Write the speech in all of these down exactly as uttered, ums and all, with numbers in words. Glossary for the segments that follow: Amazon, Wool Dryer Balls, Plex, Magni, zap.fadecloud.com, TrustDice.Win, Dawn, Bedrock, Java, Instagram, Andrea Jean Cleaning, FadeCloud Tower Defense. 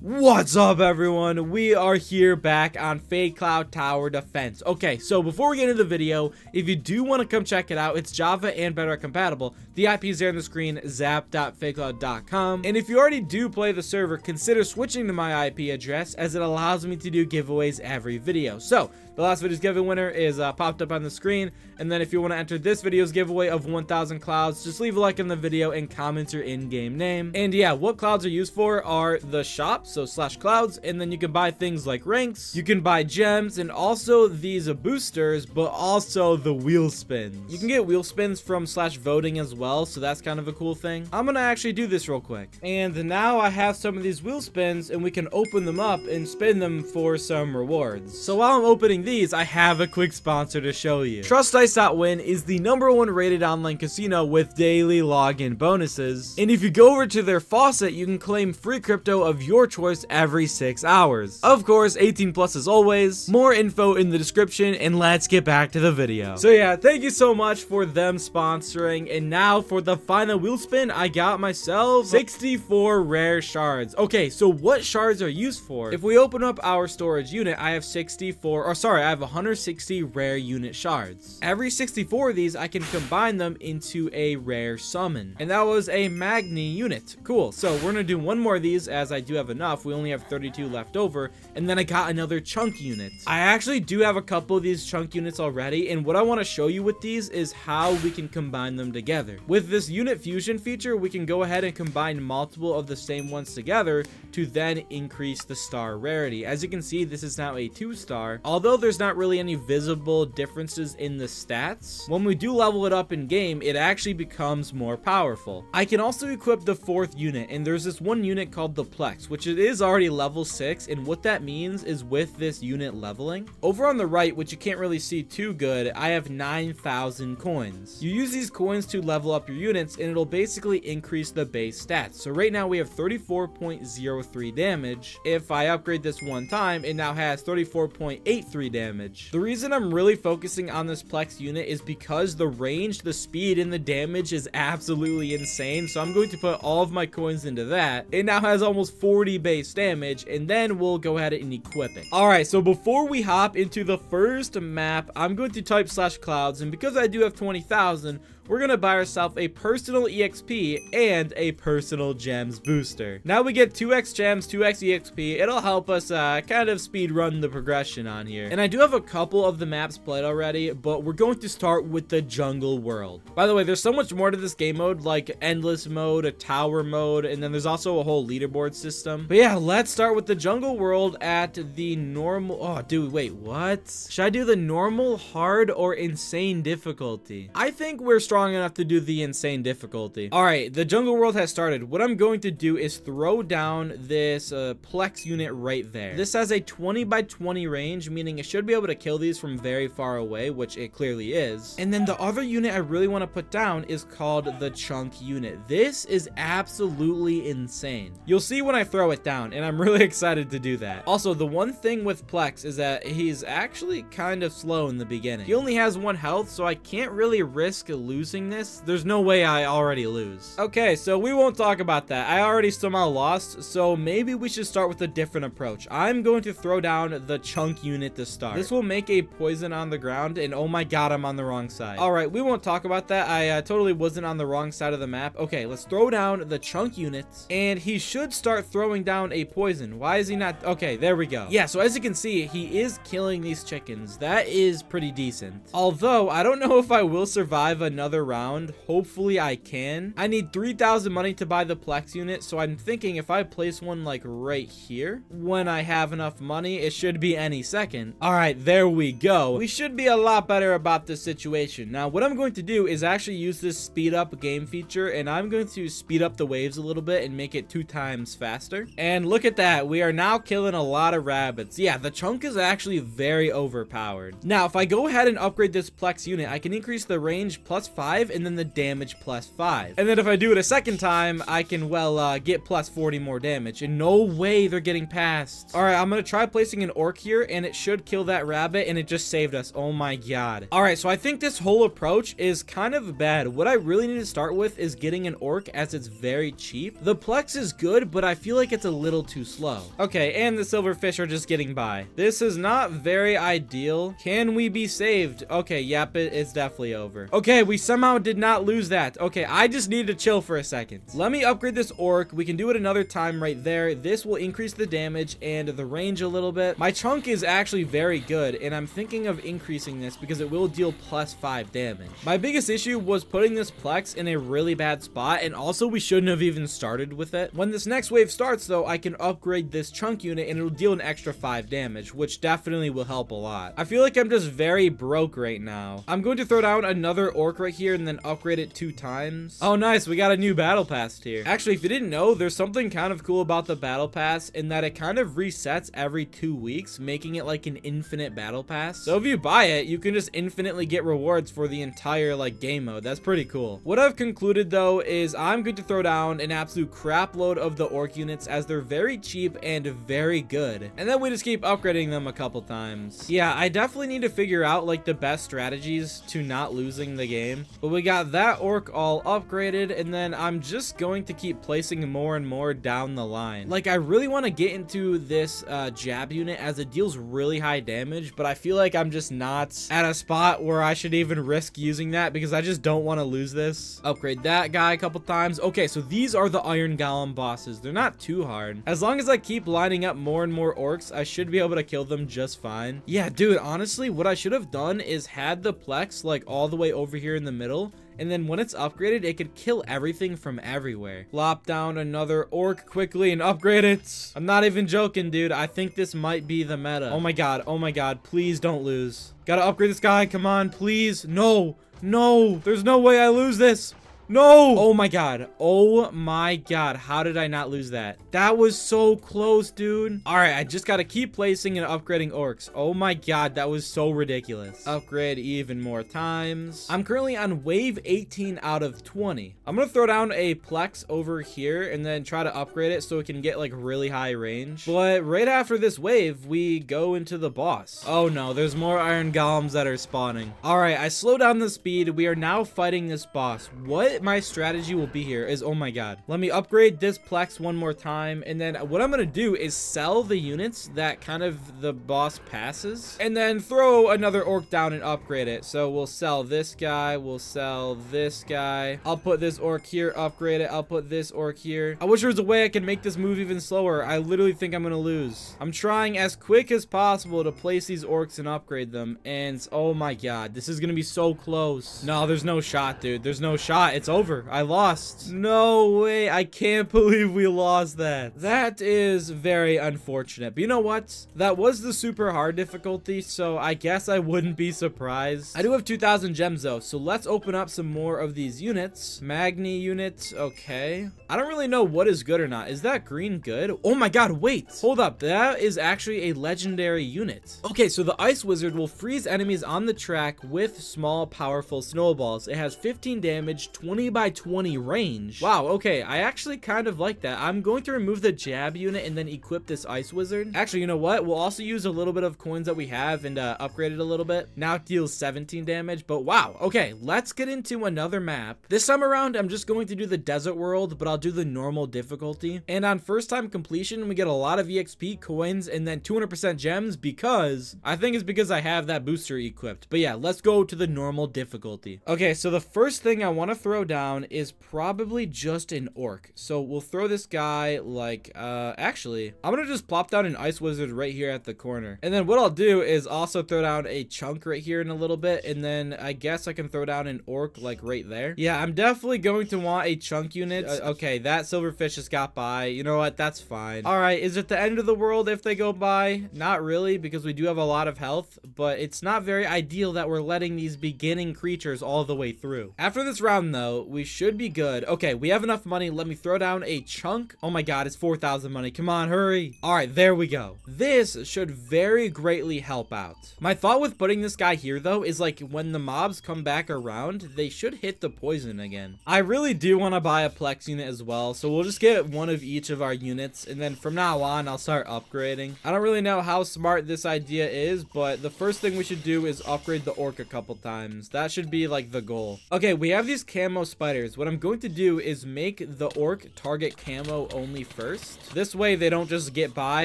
What's up, everyone? We are here back on FadeCloud Tower Defense. Okay, so before we get into the video, if you do want to come check it out, it's Java and Bedrock compatible. The I P is there on the screen, zap dot fade cloud dot com. And if you already do play the server, consider switching to my I P address, as it allows me to do giveaways every video. So the last video's giveaway winner is uh, popped up on the screen. And then if you want to enter this video's giveaway of one thousand clouds, just leave a like on the video and comment your in-game name. And yeah, what clouds are used for are the shops, so slash clouds, and then you can buy things like ranks, you can buy gems, and also these boosters, but also the wheel spins. You can get wheel spins from slash voting as well, so that's kind of a cool thing. I'm gonna actually do this real quick. And now I have some of these wheel spins, and we can open them up and spin them for some rewards. So while I'm opening these, I have a quick sponsor to show you. TrustDice.Win is the number one rated online casino with daily login bonuses, and if you go over to their faucet, you can claim free crypto of your choice every six hours. Of course, eighteen plus as always. More info in the description, and let's get back to the video. So yeah, thank you so much for them sponsoring. And now for the final wheel spin, I got myself sixty-four rare shards. Okay, so what shards are used for? If we open up our storage unit, I have sixty-four, or sorry, I have one hundred sixty rare unit shards. Every sixty-four of these, I can combine them into a rare summon. And that was a Magni unit. Cool. So we're gonna do one more of these, as I do have enough. We only have thirty-two left over, and then I got another chunk unit. I actually do have a couple of these chunk units already, and what I want to show you with these is how we can combine them together. With this unit fusion feature, we can go ahead and combine multiple of the same ones together to then increase the star rarity. As you can see, this is now a two star, although there's not really any visible differences in the stats. When we do level it up in game, it actually becomes more powerful. I can also equip the fourth unit, and there's this one unit called the Plex, which is It is already level six, and what that means is with this unit leveling, over on the right, which you can't really see too good, I have nine thousand coins. You use these coins to level up your units, and it'll basically increase the base stats. So right now we have thirty-four point zero three damage. If I upgrade this one time, it now has thirty-four point eight three damage. The reason I'm really focusing on this Plex unit is because the range, the speed, and the damage is absolutely insane. So I'm going to put all of my coins into that. It now has almost forty base damage, and then we'll go ahead and equip it. All right, so before we hop into the first map, I'm going to type slash clouds, and because I do have twenty thousand, we're gonna buy ourselves a personal E X P and a personal gems booster. Now we get two X gems, two X E X P. It'll help us uh, kind of speed run the progression on here. And I do have a couple of the maps played already, but we're going to start with the jungle world. By the way, there's so much more to this game mode, like endless mode, a tower mode, and then there's also a whole leaderboard system. But yeah, let's start with the jungle world at the normal. Oh, dude, wait, what? Should I do the normal, hard, or insane difficulty? I think we're strong enough to do the insane difficulty. All right, the jungle world has started. What I'm going to do is throw down this uh, Plex unit right there. This has a twenty by twenty range, meaning it should be able to kill these from very far away, which it clearly is. And then the other unit I really want to put down is called the chunk unit. This is absolutely insane. You'll see when I throw it down, and I'm really excited to do that. Also, the one thing with Plex is that he's actually kind of slow in the beginning. He only has one health, so I can't really risk losing this. There's no way I already lose. Okay, so we won't talk about that. I already somehow lost, so maybe we should start with a different approach. I'm going to throw down the chunk unit to start. This will make a poison on the ground, and oh my god, I'm on the wrong side. All right, we won't talk about that. I uh, totally wasn't on the wrong side of the map. Okay, let's throw down the chunk units, and he should start throwing down a poison. Why is he not? Okay, there we go. Yeah, so as you can see, he is killing these chickens. That is pretty decent. Although, I don't know if I will survive another round. Hopefully I can. I need three thousand money to buy the Plex unit, so I'm thinking if I place one like right here, when I have enough money, it should be any second. All right, there we go. We should be a lot better about this situation. Now, what I'm going to do is actually use this speed up game feature, and I'm going to speed up the waves a little bit and make it two times faster. And look at that. We are now killing a lot of rabbits. Yeah, the chunk is actually very overpowered. Now, if I go ahead and upgrade this Plex unit, I can increase the range plus five five, and then the damage plus five. And then if I do it a second time, I can, well, uh, get plus forty more damage. And no way they're getting past. All right, I'm gonna try placing an orc here, and it should kill that rabbit, and it just saved us. Oh my god. All right, so I think this whole approach is kind of bad. What I really need to start with is getting an orc, as it's very cheap. The plex is good, but I feel like it's a little too slow. Okay, and the silverfish are just getting by. This is not very ideal. Can we be saved? Okay, yep, it, it's definitely over. Okay, we somehow did not lose that. Okay, I just need to chill for a second. Let me upgrade this orc. We can do it another time right there. This will increase the damage and the range a little bit. My chunk is actually very good, and I'm thinking of increasing this because it will deal plus five damage. My biggest issue was putting this plex in a really bad spot, and also we shouldn't have even started with it. When this next wave starts, though, I can upgrade this chunk unit, and it'll deal an extra five damage, which definitely will help a lot. I feel like I'm just very broke right now. I'm going to throw down another orc right here and then upgrade it two times. Oh, nice. We got a new battle pass here. Actually, if you didn't know, there's something kind of cool about the battle pass in that it kind of resets every two weeks, making it like an infinite battle pass. So if you buy it, you can just infinitely get rewards for the entire like game mode. That's pretty cool. What I've concluded though is I'm going to throw down an absolute crap load of the orc units, as they're very cheap and very good. And then we just keep upgrading them a couple times. Yeah, I definitely need to figure out like the best strategies to not losing the game. But we got that orc all upgraded, and then I'm just going to keep placing more and more down the line. Like I really want to get into this uh, jab unit, as it deals really high damage, but I feel like I'm just not at a spot where I should even risk using that because I just don't want to lose this. Upgrade that guy a couple times. Okay, so these are the Iron Golem bosses. They're not too hard. As long as I keep lining up more and more orcs, I should be able to kill them just fine. Yeah, dude, honestly, what I should have done is had the plex like all the way over here in the middle, and then when it's upgraded, it could kill everything from everywhere. Plop down another orc quickly and upgrade it. I'm not even joking, dude. I think this might be the meta. Oh my god. Oh my god. Please don't lose. Gotta upgrade this guy. Come on, please. No. No. There's no way I lose this. No! Oh my god. Oh my god. How did I not lose that? That was so close, dude. All right, I just gotta keep placing and upgrading orcs. Oh my god, that was so ridiculous. Upgrade even more times. I'm currently on wave eighteen out of twenty. I'm gonna throw down a plex over here and then try to upgrade it so it can get like really high range. But right after this wave, we go into the boss. Oh no, there's more iron golems that are spawning. All right, I slow down the speed. We are now fighting this boss. What my strategy will be here is, oh my god, let me upgrade this plex one more time, and then what I'm gonna do is sell the units that kind of the boss passes, and then throw another orc down and upgrade it. So we'll sell this guy, we'll sell this guy, I'll put this orc here, upgrade it, I'll put this orc here. I wish there was a way I could make this move even slower. I literally think I'm gonna lose. I'm trying as quick as possible to place these orcs and upgrade them, and oh my god, this is gonna be so close. No, there's no shot, dude. There's no shot. It's over. I lost. No way. I can't believe we lost that. That is very unfortunate. But you know what? That was the super hard difficulty, so I guess I wouldn't be surprised. I do have two thousand gems, though, so let's open up some more of these units. Magni units. Okay. I don't really know what is good or not. Is that green good? Oh my god, wait. Hold up. That is actually a legendary unit. Okay, so the Ice Wizard will freeze enemies on the track with small, powerful snowballs. It has fifteen damage, twenty twenty by twenty range. Wow, okay, I actually kind of like that. I'm going to remove the jab unit and then equip this Ice Wizard. Actually, you know what? We'll also use a little bit of coins that we have and uh, upgrade it a little bit. Now it deals seventeen damage, but wow. Okay, let's get into another map. This time around, I'm just going to do the Desert World, but I'll do the normal difficulty. And on first time completion, we get a lot of E X P, coins, and then two hundred percent gems because, I think it's because I have that booster equipped. But yeah, let's go to the normal difficulty. Okay, so the first thing I want to throw down is probably just an orc, so we'll throw this guy like uh actually I'm gonna just plop down an Ice Wizard right here at the corner, and then what I'll do is also throw down a chunk right here in a little bit, and then I guess I can throw down an orc like right there. Yeah, I'm definitely going to want a chunk unit. Uh, okay, that silverfish just got by. You know what, that's fine. All right, is it the end of the world if they go by? Not really, because we do have a lot of health, but it's not very ideal that we're letting these beginning creatures all the way through. After this round though, so we should be good. Okay, we have enough money. Let me throw down a chunk. Oh my god, it's four thousand money. Come on, hurry. All right, there we go. This should very greatly help out. My thought with putting this guy here, though, is like when the mobs come back around, they should hit the poison again. I really do want to buy a Plex unit as well, so we'll just get one of each of our units, and then from now on, I'll start upgrading. I don't really know how smart this idea is, but the first thing we should do is upgrade the orc a couple times. That should be like the goal. Okay, we have these camo spiders. What I'm going to do is make the orc target camo only first. This way they don't just get by,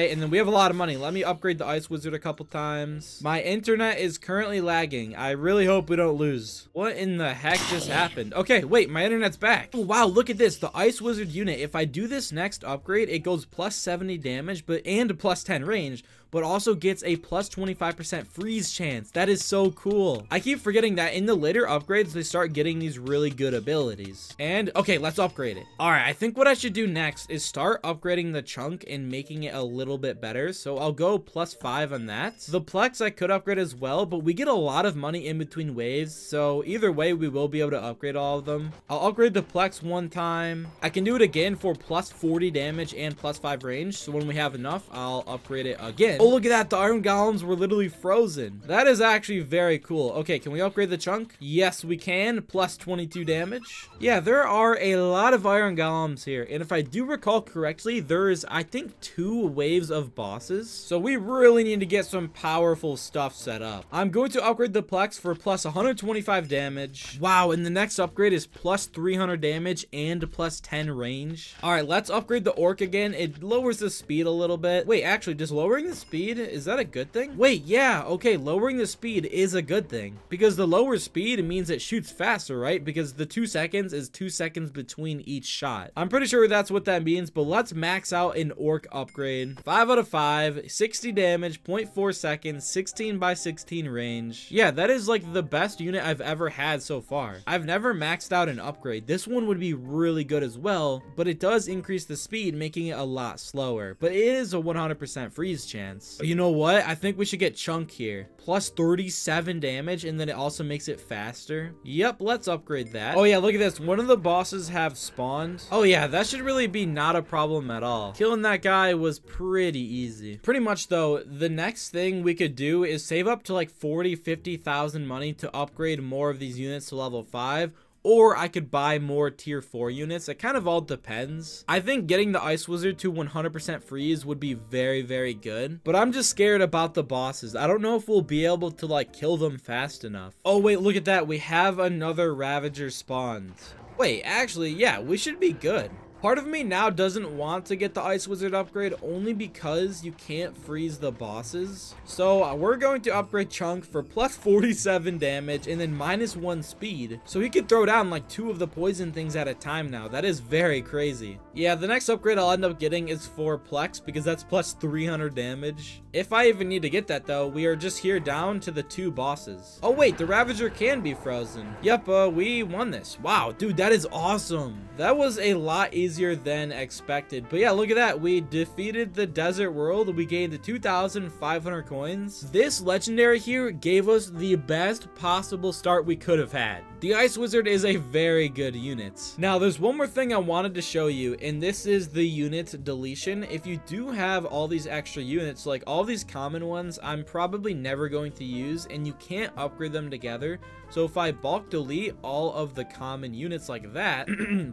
and then we have a lot of money. Let me upgrade the ice wizard a couple times. My internet is currently lagging. I really hope we don't lose. What in the heck just happened? Okay, wait, my internet's back. Oh, wow, look at this. The ice wizard unit. If I do this next upgrade, it goes plus seventy damage, but and plus ten range, but also gets a plus twenty-five percent freeze chance. That is so cool. I keep forgetting that in the later upgrades, they start getting these really good abilities. And okay, let's upgrade it. All right, I think what I should do next is start upgrading the chunk and making it a little bit better. So I'll go plus five on that. The Plex I could upgrade as well, but we get a lot of money in between waves. So either way, we will be able to upgrade all of them. I'll upgrade the Plex one time. I can do it again for plus forty damage and plus five range. So when we have enough, I'll upgrade it again. Oh, look at that. The iron golems were literally frozen. That is actually very cool. Okay, can we upgrade the chunk? Yes, we can. Plus twenty-two damage. Yeah, there are a lot of iron golems here. And if I do recall correctly, there is, I think, two waves of bosses. So we really need to get some powerful stuff set up. I'm going to upgrade the Plex for plus one hundred twenty-five damage. Wow, and the next upgrade is plus three hundred damage and plus ten range. All right, let's upgrade the orc again. It lowers the speed a little bit. Wait, actually, just lowering the speed, is that a good thing? Wait, yeah, okay, lowering the speed is a good thing, because the lower speed means it shoots faster, right? Because the two seconds is two seconds between each shot. I'm pretty sure that's what that means, but let's max out an orc upgrade. five out of five, sixty damage, zero point four seconds, sixteen by sixteen range. Yeah, that is like the best unit I've ever had so far. I've never maxed out an upgrade. This one would be really good as well, but it does increase the speed, making it a lot slower, but it is a one hundred percent freeze chance. You know what? I think we should get chunk here. Plus thirty-seven damage, and then it also makes it faster. Yep, let's upgrade that. Oh yeah, look at this. One of the bosses have spawned. Oh yeah, that should really be not a problem at all. Killing that guy was pretty easy. Pretty much though, the next thing we could do is save up to like forty, fifty thousand money to upgrade more of these units to level five. Or I could buy more tier four units. It kind of all depends. I think getting the ice wizard to one hundred percent freeze would be very, very good. But I'm just scared about the bosses. I don't know if we'll be able to like kill them fast enough. Oh wait, look at that. We have another Ravager spawned. Wait, actually, yeah, we should be good. Part of me now doesn't want to get the Ice Wizard upgrade only because you can't freeze the bosses. So we're going to upgrade Chunk for plus forty-seven damage and then minus one speed. So he could throw down like two of the poison things at a time now. That is very crazy. Yeah, the next upgrade I'll end up getting is for Plex because that's plus three hundred damage. If I even need to get that though, we are just here down to the two bosses. Oh wait, the Ravager can be frozen. Yep, uh, we won this. Wow, dude, that is awesome. That was a lot easier. Easier than expected. But yeah, look at that. We defeated the desert world. We gained two thousand five hundred coins. This legendary here gave us the best possible start we could have had. The Ice Wizard is a very good unit. Now, there's one more thing I wanted to show you, and this is the unit deletion. If you do have all these extra units, like all these common ones, I'm probably never going to use, and you can't upgrade them together. So if I bulk delete all of the common units like that,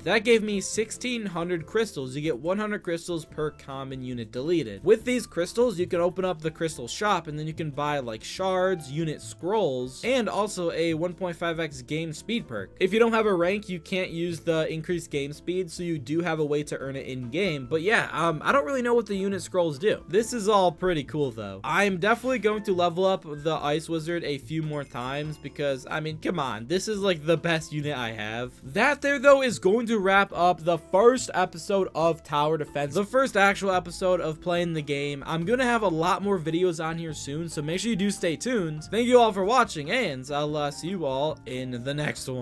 that gave me sixteen hundred crystals. You get one hundred crystals per common unit deleted. With these crystals, you can open up the crystal shop, and then you can buy like shards, unit scrolls, and also a one point five x game speed perk. If you don't have a rank, you can't use the increased game speed, so you do have a way to earn it in game. But yeah, um, I don't really know what the unit scrolls do. This is all pretty cool though. I'm definitely going to level up the Ice Wizard a few more times because, I mean, come on, this is like the best unit I have. That there though is going to wrap up the first episode of Tower Defense, the first actual episode of playing the game. I'm gonna have a lot more videos on here soon, so make sure you do stay tuned. Thank you all for watching, and I'll uh, see you all in the next one.